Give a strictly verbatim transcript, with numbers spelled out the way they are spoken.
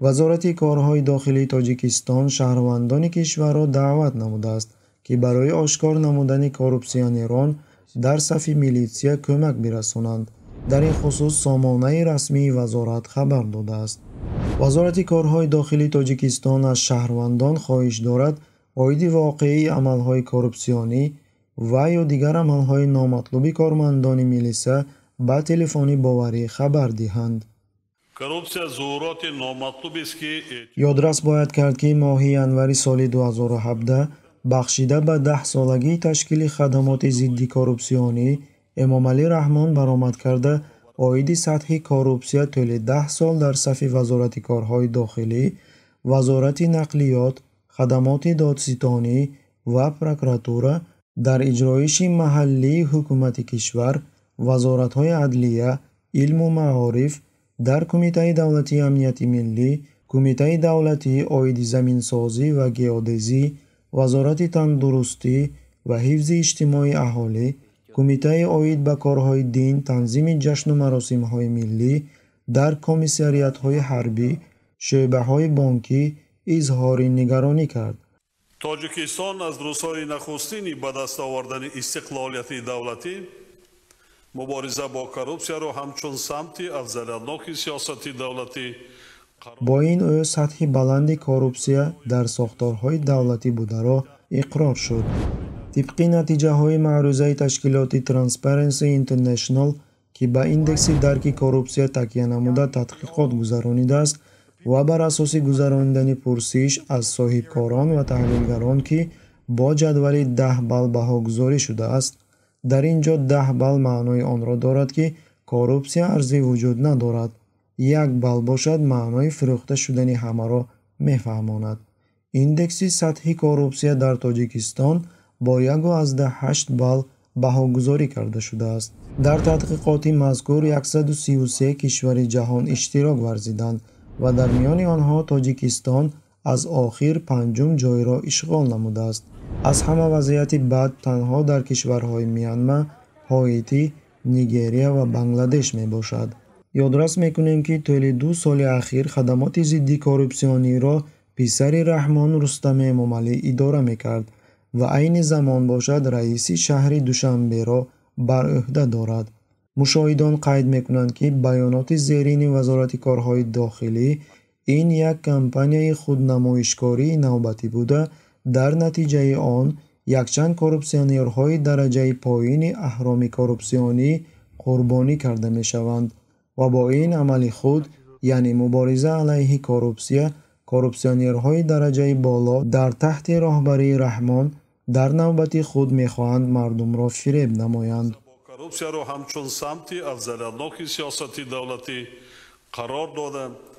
وزارت کارهای داخلی تاجیکستان شهروندان کشور را دعوت نموده است که برای آشکار نمودن کارپسیونران در صف میلیسیا کمک برسانند. در این خصوص سامانه رسمی وزارت خبر داده است. وزارت کارهای داخلی تاجیکستان از شهروندان خواهش دارد عاید واقعی عملهای کارپسیونی و یا دیگر عملهای نامطلوبی کارمندان میلیسیا با تلفنی باوری خبر دهند. یادرس باید کرد که ماهی انوری سال دو هزار و هفده بخشیده به ده سالگی تشکیل خدمات ضد کارپسیونی امامعلی رحمان برآمد کرده عاید سطح کارپسیا طول ده سال در صف وزارت کارهای داخلی، وزارت نقلیات، خدمات دادستانی و پروکراتورا در اجرایش محلی حکومت کشور، وزارت‌های عدلیه، علم و معارف، در کمیته دولتی امنیت ملی، کمیته دولتی عاید زمینسازی و گئودزی، وزارت تندرستی و حفظ اجتماعی اهالی، کمیته عاید به کارهای دین، تنظیم جشن و مراسم‌های ملی، در کمیساریات‌های حربی، شعبه‌های بانکی اظهار نگرانی کرد. تاجیکستان از روزهای نخستینی به دست آوردن استقلالیت دولتی مبارزه با کارپسیا را همچون سمتی از ضررناک سیاست دولتی با این او سطح بلند کارپسیا در ساختارهای دولتی بوده را اقرار شد. طبق نتیجه های معروضه تشکیلات ترانسپرنسی اینترنشنال که به ایندکس درک کارپسیا تکیه نموده تحقیقات گذرانیده است و بر اساس گذراندن پرسش از صاحبکاران و تحلیلگران که با جدول ده بال بهاگذاری شده است، در اینجا ده بال معنای آن را دارد که کارپسیا ارزی وجود ندارد. یک بال باشد معنای فروخته شدن همه را میفهماند. ایندکس سطح کارپسیا در تاجیکستان با یک و از ده هشت بال بهاگذاری کرده شده است. در تحقیقات مذکور صد و سی و سه کشور جهان اشتراک ورزیدند و در میان آنها تاجیکستان از آخر پنجم جای را اشغال نموده است. از همه وضعیت بد تنها در کشورهای میانمار، هایتی، نیگریا و بنگلادش می باشد. یادرس میکنیم که طول دو سال اخیر خدمات ضد کارپسیونی را پسر رحمان رستم امامعلی اداره میکرد و عین زمان باشد رئیس شهر دوشنبه را بر عهده دارد. مشاهدان قید میکنند که بیانات زیرین وزارت کارهای داخلی این یک کمپانی خودنمایشکاری نوبتی بوده، در نتیجه آن یکچند کارپسیونرهای درجه پایین اهرام کارپسیونی قربانی کرده می شوند و با این عمل خود یعنی مبارزه علیه کارپسیا کارپسیونرهای درجه بالا در تحت راهبری رحمان در نوبت خود می خواهند مردم را فریب نمایند. کارپسیا را همچون سمتی از ضررناک سیاست دولتی قرار دادند.